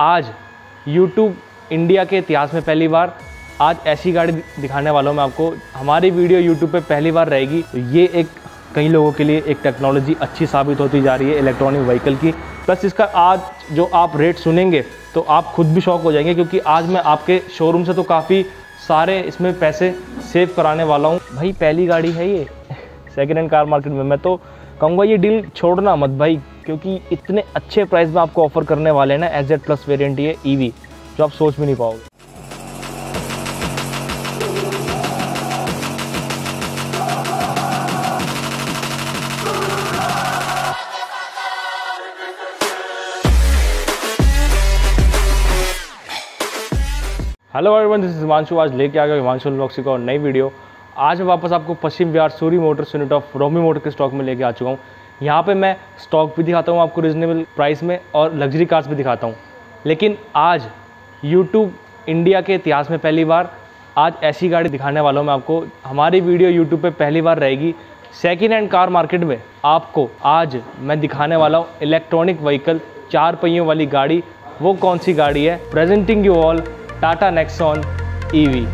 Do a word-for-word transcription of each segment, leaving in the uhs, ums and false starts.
आज YouTube India के इतिहास में पहली बार आज ऐसी गाड़ी दिखाने वाला हूँ मैं आपको। हमारी वीडियो YouTube पे पहली बार रहेगी। तो ये एक कई लोगों के लिए एक टेक्नोलॉजी अच्छी साबित होती जा रही है इलेक्ट्रॉनिक व्हीकल की। प्लस इसका आज जो आप रेट सुनेंगे तो आप खुद भी शौक हो जाएंगे, क्योंकि आज मैं आपके शोरूम से तो काफ़ी सारे इसमें पैसे सेव कराने वाला हूँ। भाई पहली गाड़ी है ये सेकेंड हैंड कार मार्केट में। मैं तो कहूँगा ये डील छोड़ना मत भाई, क्योंकि इतने अच्छे प्राइस में आपको ऑफर करने वाले हैं ना एस जेड प्लस वेरियंट ये ईवी, जो आप सोच भी नहीं पाओगे। Hello everyone, this is Himanshu. आज लेके आ गया हिमांशु ब्लॉग्स का और नई वीडियो। आज मैं वापस आपको Paschim Vihar Suri motors unit of Romi motor के स्टॉक में लेके आ चुका हूँ। यहाँ पे मैं स्टॉक भी दिखाता हूँ आपको रिजनेबल प्राइस में और लग्जरी कार्स भी दिखाता हूँ। लेकिन आज यूट्यूब इंडिया के इतिहास में पहली बार आज ऐसी गाड़ी दिखाने वाला हूँ मैं आपको। हमारी वीडियो यूट्यूब पे पहली बार रहेगी। सेकेंड हैंड कार मार्केट में आपको आज मैं दिखाने वाला हूँ इलेक्ट्रॉनिक व्हीकल, चार पहियों वाली गाड़ी। वो कौन सी गाड़ी है? Presenting you all Tata Nexon EV.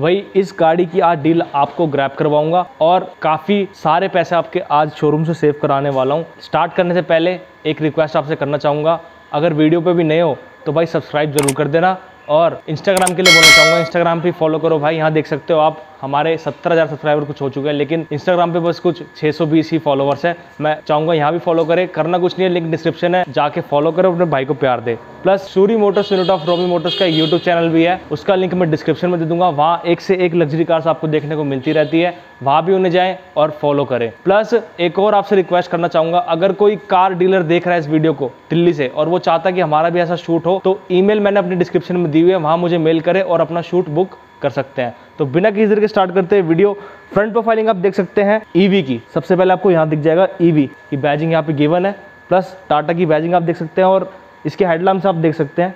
वही इस गाड़ी की आज डील आपको ग्रैब करवाऊंगा और काफ़ी सारे पैसे आपके आज शोरूम से सेव कराने वाला हूं। स्टार्ट करने से पहले एक रिक्वेस्ट आपसे करना चाहूँगा, अगर वीडियो पे भी नए हो तो भाई सब्सक्राइब ज़रूर कर देना। और इंस्टाग्राम के लिए बोलना चाहूँगा, इंस्टाग्राम पे फॉलो करो भाई। यहाँ देख सकते हो आप हमारे सत्तर हज़ार सब्सक्राइबर कुछ हो चुके हैं, लेकिन इंस्टाग्राम पे बस कुछ छः सौ बीस ही फॉलोवर्स हैं। मैं चाहूँगा यहाँ भी फॉलो करें। करना कुछ नहीं है, लिंक डिस्क्रिप्शन है, जाके फॉलो करो, अपने भाई को प्यार दे। Plus Suri motors unit of Romi motors का यूट्यूब चैनल भी है, उसका लिंक मैं डिस्क्रिप्शन में दे दूंगा। वहाँ एक से एक लग्जरी कार्स आपको देखने को मिलती रहती है, वहाँ भी उन्हें जाएँ और फॉलो करें। प्लस एक और आपसे रिक्वेस्ट करना चाहूँगा, अगर कोई कार डीलर देख रहा है इस वीडियो को दिल्ली से और वो चाहता है कि हमारा भी ऐसा शूट हो, तो ईमेल मैंने अपने डिस्क्रिप्शन में दी हुई है, वहाँ मुझे मेल करें और अपना शूट बुक कर सकते हैं। तो बिना किसी देर के स्टार्ट करते हैं वीडियो। फ्रंट प्रोफाइलिंग आप देख सकते हैं ईवी की। सबसे पहले आपको यहाँ दिख जाएगा ईवी की बैजिंग, यहाँ पे गिवन है। प्लस टाटा की बैजिंग आप देख सकते हैं और इसके हेडलाइट्स आप देख सकते हैं।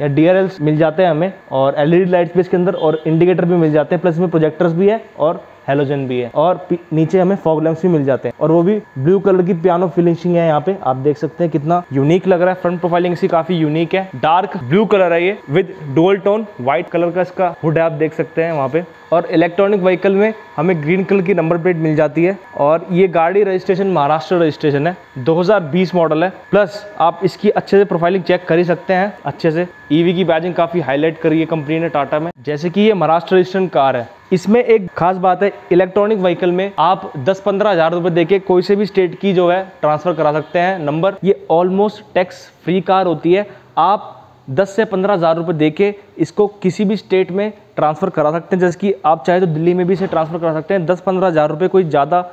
यहाँ डी आर एल्स मिल जाते हैं हमें और एलईडी लाइट्स भी इसके अंदर और इंडिकेटर भी मिल जाते हैं। प्लस इसमें प्रोजेक्टर्स भी है और हेलोजन भी है और नीचे हमें फॉग लैंप्स भी मिल जाते हैं और वो भी ब्लू कलर की पियानो फिनिशिंग है। यहाँ पे आप देख सकते हैं कितना यूनिक लग रहा है। फ्रंट प्रोफाइलिंग इसकी काफी यूनिक है, डार्क ब्लू कलर है ये with dual tone. White colour का इसका हुड है, आप देख सकते हैं वहाँ पे। और इलेक्ट्रॉनिक व्हीकल में हमें ग्रीन कलर की नंबर प्लेट मिल जाती है और ये गाड़ी रजिस्ट्रेशन महाराष्ट्र रजिस्ट्रेशन है, दो हज़ार बीस मॉडल है। प्लस आप इसकी अच्छे से प्रोफाइलिंग चेक कर ही सकते हैं अच्छे से। ईवी की बैजिंग काफ़ी हाईलाइट करी है कंपनी ने टाटा में, जैसे कि ये महाराष्ट्र रजिस्ट्रेशन कार है। इसमें एक खास बात है, इलेक्ट्रॉनिक व्हीकल में आप दस पंद्रह हज़ार रुपये देके कोई से भी स्टेट की जो है ट्रांसफ़र करा सकते हैं नंबर। ये ऑलमोस्ट टैक्स फ्री कार होती है, आप दस से पंद्रह हज़ार रुपये देके इसको किसी भी स्टेट में ट्रांसफ़र करा सकते हैं। जैसे कि आप चाहे तो दिल्ली में भी इसे ट्रांसफ़र करा सकते हैं। दस पंद्रह हज़ार रुपये कोई ज़्यादा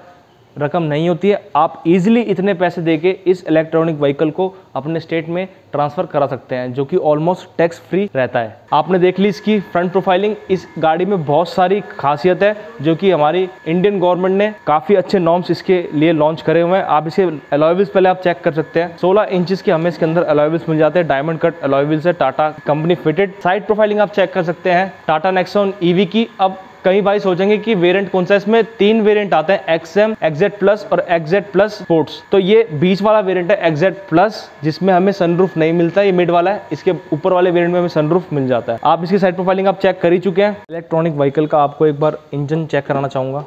रकम नहीं होती है, आप इजीली इतने पैसे देके इस इलेक्ट्रॉनिक व्हीकल को अपने स्टेट में ट्रांसफ़र करा सकते हैं, जो कि ऑलमोस्ट टैक्स फ्री रहता है। आपने देख ली इसकी फ्रंट प्रोफाइलिंग। इस गाड़ी में बहुत सारी खासियत है जो कि हमारी इंडियन गवर्नमेंट ने काफ़ी अच्छे नॉर्म्स इसके लिए लॉन्च करे हुए हैं। आप इसे अलॉय व्हील्स पहले आप चेक कर सकते हैं। सोलह इंचज़ के हमें इसके अंदर अलॉय व्हील्स मिल जाते हैं, डायमंड कट अलॉय व्हील्स है, Tata company fitted. Side profiling आप चेक कर सकते हैं टाटा नेक्सॉन ईवी की। अब कई भाई सोचेंगे कि वेरिएंट कौन सा, इसमें तीन वेरिएंट आते हैं, एक्सएम, एक्सजेड प्लस और एक्सजेड प्लस स्पोर्ट्स। तो ये बीच वाला वेरिएंट है एक्सजेड प्लस, जिसमें हमें सनरूफ नहीं मिलता, ये मिड वाला है। इसके ऊपर वाले वेरिएंट में हमें सनरूफ मिल जाता है। आप इसकी साइड प्रोफाइलिंग आप चेक कर ही चुके हैं। इलेक्ट्रॉनिक व्हीकल का आपको एक बार इंजन चेक कराना चाहूँगा,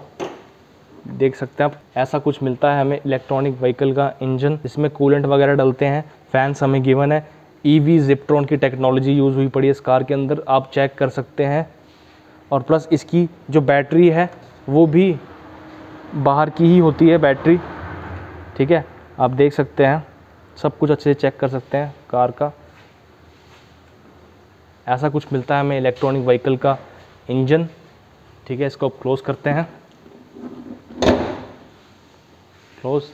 देख सकते हैं आप, ऐसा कुछ मिलता है हमें इलेक्ट्रॉनिक व्हीकल का इंजन, इसमें कूलेंट वगैरह डलते हैं, फैंस हमें गिवन है। ईवी जिप्ट्रॉन की टेक्नोलॉजी यूज़ हुई पड़ी है इस कार के अंदर, आप चेक कर सकते हैं। और प्लस इसकी जो बैटरी है वो भी बाहर की ही होती है बैटरी, ठीक है, आप देख सकते हैं, सब कुछ अच्छे से चेक कर सकते हैं कार का। ऐसा कुछ मिलता है हमें इलेक्ट्रॉनिक व्हीकल का इंजन, ठीक है। इसको आप क्लोज़ करते हैं, क्लोज़।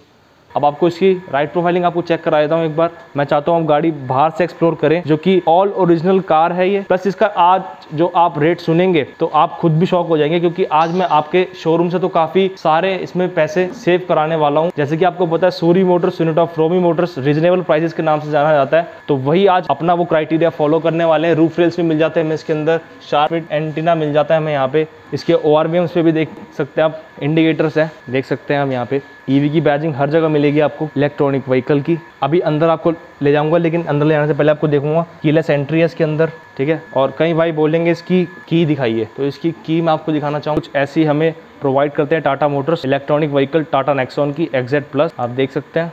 अब आपको इसकी राइड प्रोफाइलिंग आपको चेक करा देता हूँ एक बार। मैं चाहता हूँ आप गाड़ी बाहर से एक्सप्लोर करें, जो कि ऑल ओरिजिनल कार है ये। प्लस इसका आज जो आप रेट सुनेंगे तो आप खुद भी शॉक हो जाएंगे, क्योंकि आज मैं आपके शोरूम से तो काफ़ी सारे इसमें पैसे सेव कराने वाला हूँ। जैसे कि आपको पता है, Suri motors, unit of Romi motors, reasonable prices के नाम से जाना जाता है, तो वही आज अपना वो क्राइटेरिया फॉलो करने वाले हैं। रूफ रेल्स भी मिल जाते हैं हमें इसके अंदर, शार्प एंटीना मिल जाता है हमें यहाँ पे, इसके ओ आर बी एम्स पे भी देख सकते हैं आप, इंडिकेटर्स हैं, देख सकते हैं हम यहाँ पे। ईवी की बैजिंग हर जगह मिलेगी आपको इलेक्ट्रॉनिक व्हीकल की। अभी अंदर आपको ले जाऊंगा, लेकिन अंदर ले जाने से पहले आपको देखूंगा कीलेस एंट्री है इसके अंदर, ठीक है। और कई भाई बोलेंगे इसकी की दिखाइए, तो इसकी की मैं आपको दिखाना चाहूँ। कुछ ऐसी हमें प्रोवाइड करते हैं Tata Motors electronic vehicle, Tata Nexon की एक्सजेड प्लस, आप देख सकते हैं,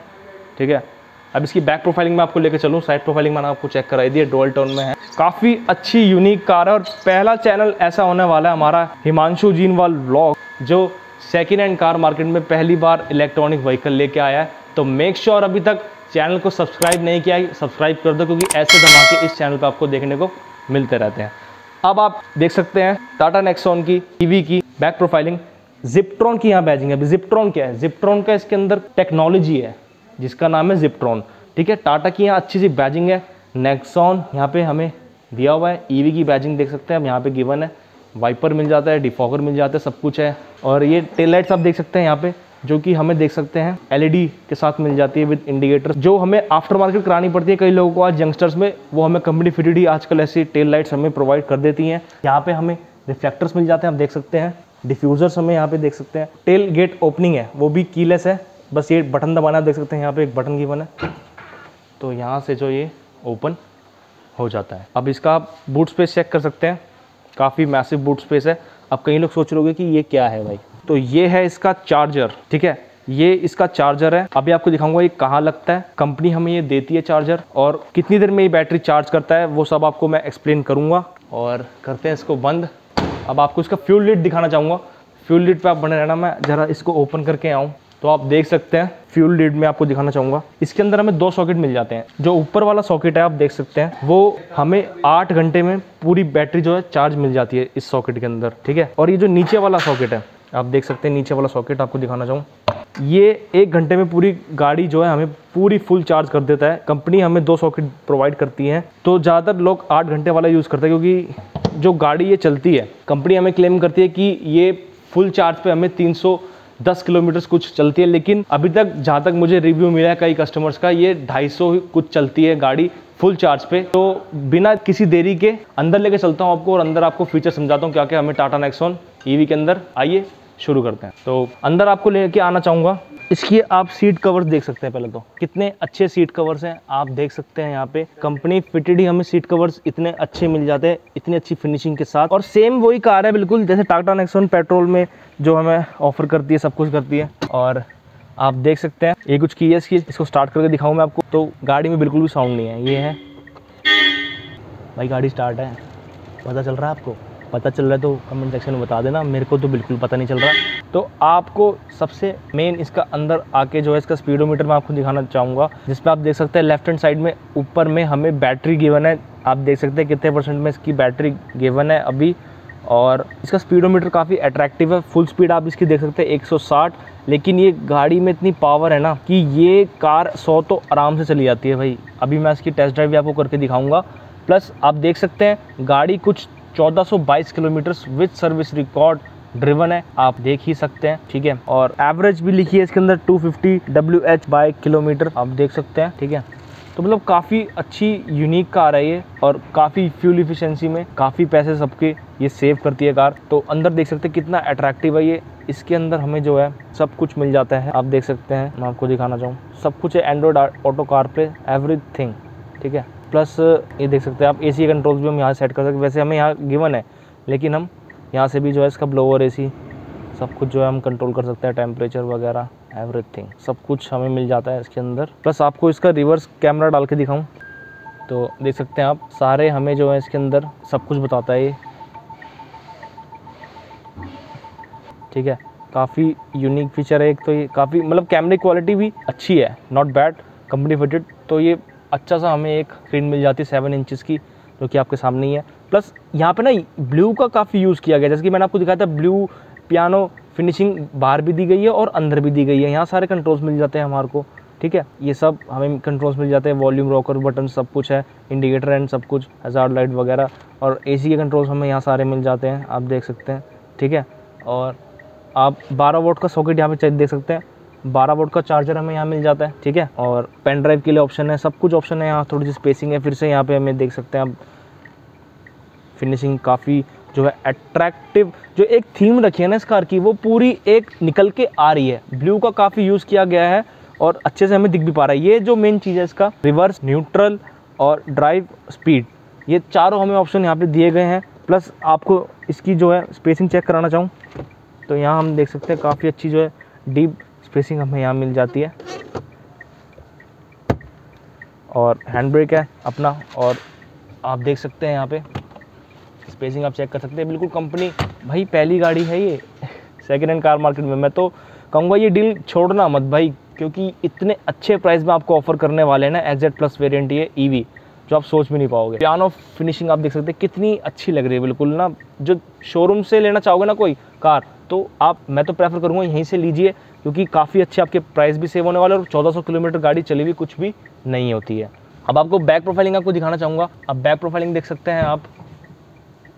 ठीक है। अब इसकी बैक प्रोफाइलिंग में आपको लेकर चलूँ, साइड प्रोफाइलिंग मैंने आपको चेक कराई दी है, डोल टाउन में है। काफ़ी अच्छी यूनिक कार है, और पहला चैनल ऐसा होने वाला है हमारा हिमांशु उजीनवाल व्लॉग, जो सेकेंड हैंड कार मार्केट में पहली बार इलेक्ट्रॉनिक व्हीकल लेके आया है। तो मेक श्योर अभी तक चैनल को सब्सक्राइब नहीं किया है, सब्सक्राइब कर दो, क्योंकि ऐसे धमाके इस चैनल पर आपको देखने को मिलते रहते हैं। अब आप देख सकते हैं टाटा नेक्सॉन की ईवी की बैक प्रोफाइलिंग। जिप्ट्रॉन की यहाँ बैजिंग है। अभी जिप्ट्रॉन क्या है? जिप्ट्रॉन का इसके अंदर टेक्नोलॉजी है जिसका नाम है जिप्ट्रॉन, ठीक है। टाटा की यहाँ अच्छी सी बैजिंग है। नेक्सॉन यहाँ पे हमें दिया हुआ है। ईवी की बैजिंग देख सकते हैं हम यहाँ पे गिवन है। वाइपर मिल जाता है, डिफॉगर मिल जाता है, सब कुछ है। और ये टेल लाइट्स आप देख सकते हैं यहाँ पे, जो कि हमें देख सकते हैं एलईडी के साथ मिल जाती है विद इंडिकेटर, जो हमें आफ्टर मार्केट करानी पड़ती है कई लोगों को आज यंगस्टर्स में, वो हमें कंपनी फिटेड ही आजकल ऐसी टेल लाइट्स हमें प्रोवाइड कर देती हैं। यहाँ पे हमें रिफ्लेक्टर्स मिल जाते हैं, आप देख सकते हैं। डिफ्यूज़र्स हमें यहाँ पे देख सकते हैं। टेल गेट ओपनिंग है, वो भी कीलेस है, बस ये बटन दबाना, आप देख सकते हैं यहाँ पे एक बटन गिवन है, तो यहाँ से जो ये ओपन हो जाता है। अब इसका आप बूट स्पेस चेक कर सकते हैं, काफ़ी मैसिव बूट स्पेस है। अब कई लोग सोच लोगे कि ये क्या है भाई, तो ये है इसका चार्जर, ठीक है, ये इसका चार्जर है। अभी आपको दिखाऊंगा ये कहाँ लगता है, कंपनी हमें ये देती है चार्जर, और कितनी देर में ये बैटरी चार्ज करता है वो सब आपको मैं एक्सप्लेन करूँगा। और करते हैं इसको बंद। अब आपको इसका फ्यूल लिड दिखाना चाहूँगा, फ्यूल लिड पर आप बने रहना, मैं ज़रा इसको ओपन करके आऊँ। तो आप देख सकते हैं फ्यूल लिड में आपको दिखाना चाहूँगा, इसके अंदर हमें दो सॉकेट मिल जाते हैं। जो ऊपर वाला सॉकेट है आप देख सकते हैं, वो हमें आठ घंटे में पूरी बैटरी जो है चार्ज मिल जाती है इस सॉकेट के अंदर, ठीक है। और ये जो नीचे वाला सॉकेट है आप देख सकते हैं, नीचे वाला सॉकेट आपको दिखाना चाहूँ, ये एक घंटे में पूरी गाड़ी जो है हमें पूरी फुल चार्ज कर देता है। कंपनी हमें दो सॉकेट प्रोवाइड करती है, तो ज़्यादातर लोग आठ घंटे वाला यूज़ करते हैं, क्योंकि जो गाड़ी ये चलती है कंपनी हमें क्लेम करती है कि ये फुल चार्ज पर हमें तीन सौ दस किलोमीटर कुछ चलती है, लेकिन अभी तक जहाँ तक मुझे रिव्यू मिला है कई कस्टमर्स का, ये दो सौ पचास कुछ चलती है गाड़ी फुल चार्ज पे। तो बिना किसी देरी के अंदर लेके चलता हूँ आपको, और अंदर आपको फीचर समझाता हूँ क्या क्या हमें टाटा नेक्सॉन ईवी के अंदर। आइए शुरू करते हैं। तो अंदर आपको लेके आना चाहूँगा। इसकी आप सीट कवर्स देख सकते हैं, पहले तो कितने अच्छे सीट कवर्स हैं आप देख सकते हैं। यहाँ पे कंपनी फिटेड ही हमें सीट कवर्स इतने अच्छे मिल जाते हैं, इतनी अच्छी फिनिशिंग के साथ। और सेम वही कार है बिल्कुल जैसे टाटा नेक्सॉन पेट्रोल में जो हमें ऑफर करती है, सब कुछ करती है। और आप देख सकते हैं ये कुछ की है इसकी, इसको स्टार्ट करके दिखाऊँ मैं आपको, तो गाड़ी में बिल्कुल भी साउंड नहीं है। ये है भाई, गाड़ी स्टार्ट है, पता चल रहा है आपको? पता चल रहा है तो कमेंट सेक्शन में बता देना, मेरे को तो बिल्कुल पता नहीं चल रहा। तो आपको सबसे मेन इसका अंदर आके जो है इसका स्पीडोमीटर मैं आपको दिखाना चाहूँगा, जिसमें आप देख सकते हैं लेफ्ट हैंड साइड में ऊपर में हमें बैटरी गिवन है, आप देख सकते हैं कितने परसेंट में इसकी बैटरी गिवन है अभी। और इसका स्पीडोमीटर काफ़ी अट्रैक्टिव है, फुल स्पीड आप इसकी देख सकते हैं एक सौ साठ, लेकिन ये गाड़ी में इतनी पावर है ना कि ये कार सौ तो आराम से चली जाती है भाई। अभी मैं इसकी टेस्ट ड्राइव भी आपको करके दिखाऊँगा। प्लस आप देख सकते हैं गाड़ी कुछ चौदह सौ बाईस kilometre with service record driven है, आप देख ही सकते हैं, ठीक है। और एवरेज भी लिखी है इसके अंदर two fifty W H by kilometre, आप देख सकते हैं, ठीक है। तो मतलब काफ़ी अच्छी यूनिक कार है ये और काफ़ी फ्यूल इफिशिएंसी में काफ़ी पैसे सबके ये सेव करती है कार। तो अंदर देख सकते हैं कितना अट्रैक्टिव है ये, इसके अंदर हमें जो है सब कुछ मिल जाता है। आप देख सकते हैं, मैं आपको दिखाना चाहूँ, सब कुछ है एंड्रॉयड ऑटो कार पे, एवरीथिंग ठीक है। प्लस ये देख सकते हैं आप एसी कंट्रोल्स भी हम यहाँ सेट कर सकते हैं, वैसे हमें यहाँ गिवन है लेकिन हम यहाँ से भी जो है इसका ब्लोअर एसी सब कुछ जो है हम कंट्रोल कर सकते हैं, टेम्परेचर वगैरह एवरीथिंग सब कुछ हमें मिल जाता है इसके अंदर। प्लस आपको इसका रिवर्स कैमरा डाल के दिखाऊँ तो देख सकते हैं आप, सारे हमें जो है इसके अंदर सब कुछ बताता है ये ठीक है। काफ़ी यूनिक फीचर है एक तो ये, काफ़ी मतलब कैमरे क्वालिटी भी अच्छी है, नॉट बैड कंपनी फिटेड। तो ये अच्छा सा हमें एक स्क्रीन मिल जाती है सेवन इंचज़ की जो कि आपके सामने ही है। प्लस यहाँ पे ना ब्लू का काफ़ी यूज़ किया गया, जैसे कि मैंने आपको दिखाया था ब्लू पियानो फिनिशिंग बाहर भी दी गई है और अंदर भी दी गई है। यहाँ सारे कंट्रोल्स मिल जाते हैं हमारे को ठीक है, ये सब हमें कंट्रोल्स मिल जाते हैं, वॉल्यूम रॉकर बटन सब कुछ है, इंडिकेटर एंड सब कुछ, हजार्ड लाइट वगैरह, और एसी के कंट्रोल्स हमें यहाँ सारे मिल जाते हैं आप देख सकते हैं ठीक है। और आप बारह वोल्ट का सॉकेट यहाँ पे देख सकते हैं, बारह वोल्ट का चार्जर हमें यहाँ मिल जाता है ठीक है। और पेन ड्राइव के लिए ऑप्शन है, सब कुछ ऑप्शन है यहाँ, थोड़ी सी स्पेसिंग है फिर से यहाँ पे हमें देख सकते हैं आप। फिनिशिंग काफ़ी जो है अट्रैक्टिव, जो एक थीम रखी है ना इस कार की वो पूरी एक निकल के आ रही है, ब्लू का काफ़ी यूज़ किया गया है और अच्छे से हमें दिख भी पा रहा है। ये जो मेन चीज़ है इसका रिवर्स, न्यूट्रल और ड्राइव स्पीड, ये चारों हमें ऑप्शन यहाँ पर दिए गए हैं। प्लस आपको इसकी जो है स्पेसिंग चेक कराना चाहूँ तो यहाँ हम देख सकते हैं काफ़ी अच्छी जो है डीप स्पेसिंग हमें यहाँ मिल जाती है। और हैंड ब्रेक है अपना और आप देख सकते हैं यहाँ पे स्पेसिंग आप चेक कर सकते हैं, बिल्कुल कंपनी भाई पहली गाड़ी है ये सेकेंड हैंड कार मार्केट में। मैं तो कहूँगा ये डील छोड़ना मत भाई, क्योंकि इतने अच्छे प्राइस में आपको ऑफर करने वाले हैं ना एग्जैक्ट प्लस वेरियंट ये ईवी, जो आप सोच भी नहीं पाओगे। पियानो फिनिशिंग आप देख सकते हैं कितनी अच्छी लग रही है, बिल्कुल ना जो शोरूम से लेना चाहोगे ना कोई कार तो आप, मैं तो प्रेफर करूँगा यहीं से लीजिए, क्योंकि काफ़ी अच्छे आपके प्राइस भी सेव होने वाले और चौदह सौ किलोमीटर गाड़ी चली हुई कुछ भी नहीं होती है। अब आपको बैक प्रोफाइलिंग आपको दिखाना चाहूँगा। अब बैक प्रोफाइलिंग देख सकते हैं आप,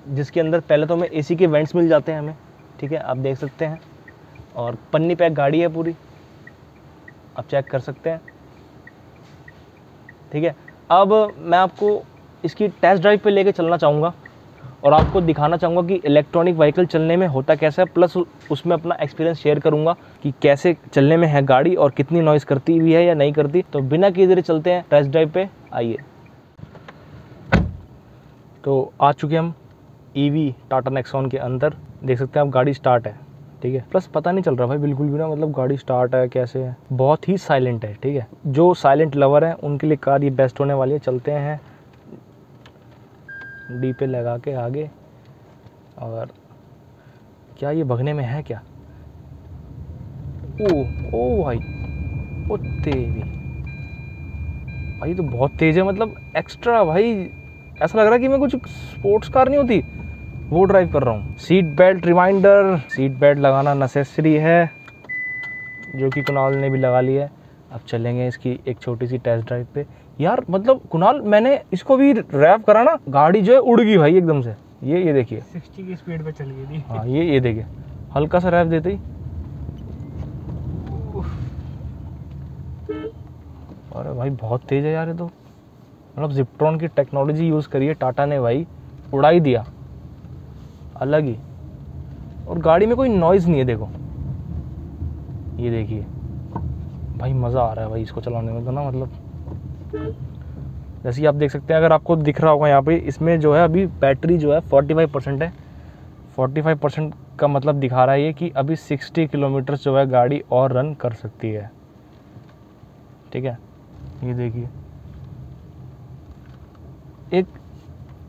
जिसके अंदर पहले तो हमें एसी के वेंट्स मिल जाते हैं हमें ठीक है, आप देख सकते हैं। और पन्नी पैक गाड़ी है पूरी, आप चेक कर सकते हैं ठीक है। अब मैं आपको इसकी टेस्ट ड्राइव पे लेके चलना चाहूँगा और आपको दिखाना चाहूँगा कि इलेक्ट्रॉनिक व्हीकल चलने में होता कैसा है, प्लस उसमें अपना एक्सपीरियंस शेयर करूँगा कि कैसे चलने में है गाड़ी और कितनी नॉइज़ करती भी है या नहीं करती। तो बिना किसी देरी चलते हैं टेस्ट ड्राइव पे, आइए। तो आ चुके हम ईवी टाटा नेक्सॉन के अंदर, देख सकते हैं आप गाड़ी स्टार्ट है ठीक है। प्लस पता नहीं चल रहा भाई बिल्कुल भी ना, मतलब गाड़ी स्टार्ट है कैसे है, बहुत ही साइलेंट है ठीक है। जो साइलेंट लवर हैं उनके लिए कार ये बेस्ट होने वाली है। चलते हैं डी पे लगा के आगे, और क्या ये भगने में है क्या? ओ ओ भाई ओ तेरी भाई तो बहुत तेज है, मतलब एक्स्ट्रा भाई ऐसा लग रहा है कि मैं कुछ स्पोर्ट्स कार नहीं होती वो ड्राइव कर रहा हूँ। Seat belt reminder, seat belt लगाना नेसेसरी है जो कि कुणाल ने भी लगा लिया है। अब चलेंगे इसकी एक छोटी सी टेस्ट ड्राइव पे। यार मतलब कुणाल मैंने इसको भी रैप करा ना, गाड़ी जो है उड़ गई भाई एकदम से। ये ये देखिए साठ की स्पीड पे चल गई थी। हाँ ये ये देखिए हल्का सा रैप देते ही अरे भाई बहुत तेज है यार ये तो, मतलब जिप्ट्रॉन की टेक्नोलॉजी यूज़ करिए टाटा ने भाई, उड़ाई दिया अलग ही। और गाड़ी में कोई नॉइज़ नहीं है, देखो ये देखिए भाई मज़ा आ रहा है भाई इसको चलाने में तो ना, मतलब जैसे आप देख सकते हैं अगर आपको दिख रहा होगा यहाँ पे, इसमें जो है अभी बैटरी जो है पैंतालीस परसेंट है, पैंतालीस परसेंट का मतलब दिखा रहा है ये कि अभी साठ किलोमीटर जो है गाड़ी और रन कर सकती है ठीक है। ये देखिए एक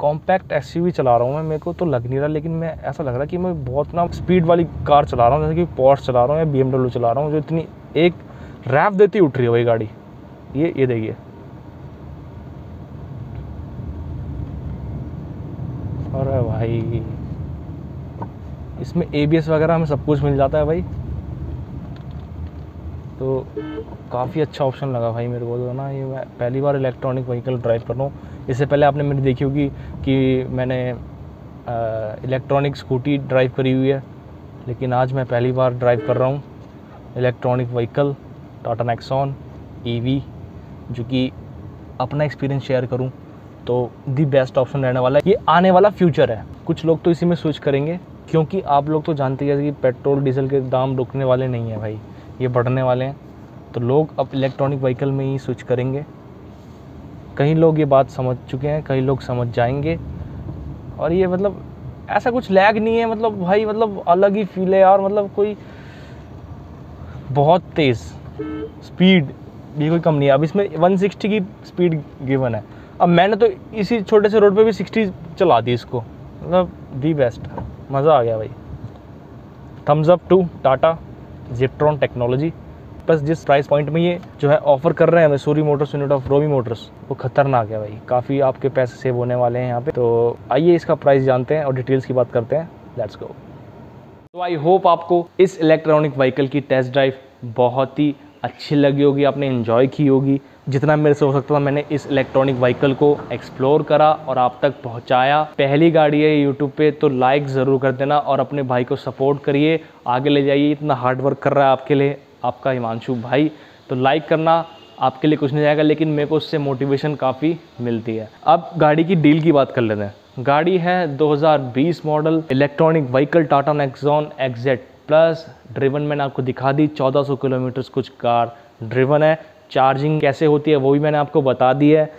कॉम्पैक्ट एसयूवी चला रहा हूँ मैं, मेरे को तो लग नहीं रहा लेकिन मैं ऐसा लग रहा है कि मैं बहुत ना स्पीड वाली कार चला रहा हूँ, जैसे कि पोर्स चला रहा हूँ या बीएमडब्ल्यू चला रहा हूँ, जो इतनी एक रैप देती उठ रही है वही गाड़ी। ये ये देखिए अरे भाई इसमें एबीएस वगैरह हमें सब कुछ मिल जाता है भाई, तो काफ़ी अच्छा ऑप्शन लगा भाई मेरे को तो ना। ये मैं पहली बार इलेक्ट्रॉनिक व्हीकल ड्राइव कर रहा हूँ, इससे पहले आपने मेरी देखी होगी कि मैंने इलेक्ट्रॉनिक स्कूटी ड्राइव करी हुई है, लेकिन आज मैं पहली बार ड्राइव कर रहा हूँ electronic vehicle Tata Nexon EV, जो कि अपना एक्सपीरियंस शेयर करूँ तो दी बेस्ट ऑप्शन रहने वाला है। ये आने वाला फ्यूचर है। कुछ लोग तो इसी में स्विच करेंगे क्योंकि आप लोग तो जानते हैं कि पेट्रोल डीजल के दाम रुकने वाले नहीं हैं भाई, ये बढ़ने वाले हैं। तो लोग अब इलेक्ट्रॉनिक व्हीकल में ही स्विच करेंगे। कई लोग ये बात समझ चुके हैं, कई लोग समझ जाएंगे। और ये मतलब ऐसा कुछ लैग नहीं है, मतलब भाई मतलब अलग ही फील है यार। मतलब कोई बहुत तेज़ स्पीड भी कोई कम नहीं है। अब इसमें एक सौ साठ की स्पीड गिवन है। अब मैंने तो इसी छोटे से रोड पे भी साठ चला दी इसको, मतलब दी बेस्ट, मज़ा आ गया भाई। Thumbs up to Tata Ziptron technology. Plus जिस प्राइस पॉइंट में ये जो है ऑफर कर रहे हैं हमें Suri motors unit of Romi motors, वो खतरनाक है भाई। काफ़ी आपके पैसे सेव होने वाले हैं यहाँ पे। तो आइए इसका प्राइस जानते हैं और डिटेल्स की बात करते हैं। Let's go. तो आई होप आपको इस इलेक्ट्रॉनिक व्हीकल की टेस्ट ड्राइव बहुत ही अच्छी लगी होगी, आपने एंजॉय की होगी। जितना मेरे से हो सकता था मैंने इस इलेक्ट्रॉनिक व्हीकल को एक्सप्लोर करा और आप तक पहुंचाया। पहली गाड़ी है यूट्यूब पे तो लाइक ज़रूर कर देना और अपने भाई को सपोर्ट करिए, आगे ले जाइए। इतना हार्ड वर्क कर रहा है आपके लिए आपका हिमांशु भाई, तो लाइक करना। आपके लिए कुछ नहीं जाएगा लेकिन मेरे को उससे मोटिवेशन काफ़ी मिलती है। अब गाड़ी की डील की बात कर लेते हैं। गाड़ी है दो हज़ार बीस model electronic vehicle Tata Nexon exact plus. Driven मैंने आपको दिखा दी, चौदह सौ किलोमीटर्स कुछ कार ड्रिवन है। चार्जिंग कैसे होती है वो भी मैंने आपको बता दी है।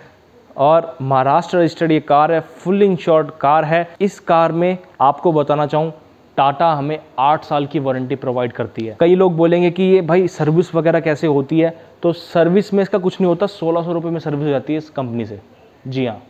और महाराष्ट्र रजिस्टर्ड ये कार है, फुल इंश्योर्ड कार है। इस कार में आपको बताना चाहूँ टाटा हमें आठ साल की वारंटी प्रोवाइड करती है। कई लोग बोलेंगे कि ये भाई सर्विस वगैरह कैसे होती है, तो सर्विस में इसका कुछ नहीं होता। सोलह सौ रुपये में सर्विस हो जाती है इस कंपनी से। जी हाँ,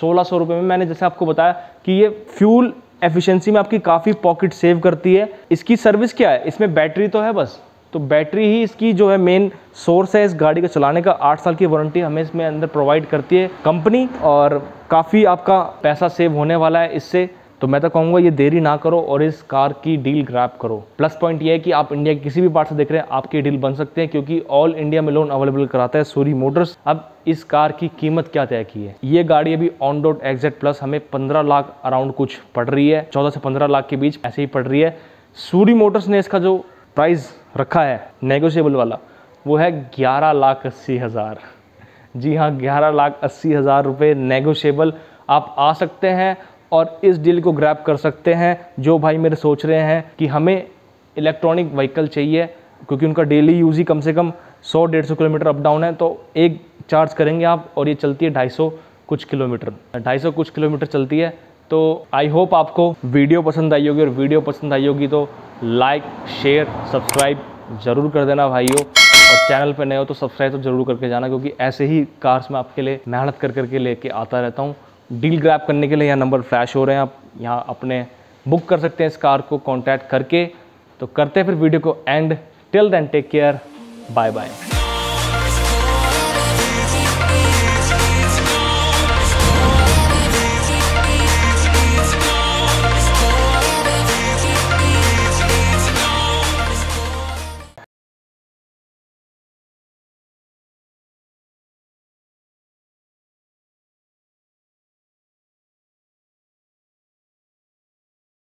सोलह सौ रुपये में। मैंने जैसे आपको बताया कि ये फ्यूल एफिशिएंसी में आपकी काफ़ी पॉकेट सेव करती है। इसकी सर्विस क्या है, इसमें बैटरी तो है बस, तो बैटरी ही इसकी जो है मेन सोर्स है इस गाड़ी को चलाने का। आठ साल की वारंटी हमें इसमें अंदर प्रोवाइड करती है कंपनी और काफ़ी आपका पैसा सेव होने वाला है इससे। तो मैं तो कहूँगा ये देरी ना करो और इस कार की डील ग्रैब करो। प्लस पॉइंट ये है कि आप इंडिया के किसी भी पार्ट से देख रहे हैं आपकी डील बन सकते हैं क्योंकि ऑल इंडिया में लोन अवेलेबल कराता है सूरी मोटर्स। अब इस कार की कीमत क्या तय की है, ये गाड़ी अभी ऑन रोड एग्जेट प्लस हमें पंद्रह लाख अराउंड कुछ पड़ रही है, चौदह से पंद्रह लाख के बीच ऐसे ही पड़ रही है। सूरी मोटर्स ने इसका जो प्राइस रखा है नेगोशियबल वाला वो है ग्यारह लाख अस्सी हज़ार। जी हाँ, ग्यारह लाख अस्सी हज़ार रुपये नेगोशियबल। आप आ सकते हैं और इस डील को ग्रैब कर सकते हैं जो भाई मेरे सोच रहे हैं कि हमें इलेक्ट्रॉनिक व्हीकल चाहिए क्योंकि उनका डेली यूज़ ही कम से कम सौ डेढ़ सौ किलोमीटर अप डाउन है। तो एक चार्ज करेंगे आप और ये चलती है ढाई सौ कुछ किलोमीटर ढाई सौ कुछ किलोमीटर चलती है। तो आई होप आपको वीडियो पसंद आई होगी और वीडियो पसंद आई होगी तो लाइक शेयर सब्सक्राइब ज़रूर कर देना भाइयों। और चैनल पर नए हो तो सब्सक्राइब तो ज़रूर करके जाना क्योंकि ऐसे ही कार्स में आपके लिए मेहनत कर करके लेके आता रहता हूँ। डील ग्रैब करने के लिए यहाँ नंबर फ्लैश हो रहे हैं, आप यहाँ अपने बुक कर सकते हैं इस कार को कॉन्टैक्ट करके। तो करते हैं फिर वीडियो को end. Till then take care, bye bye.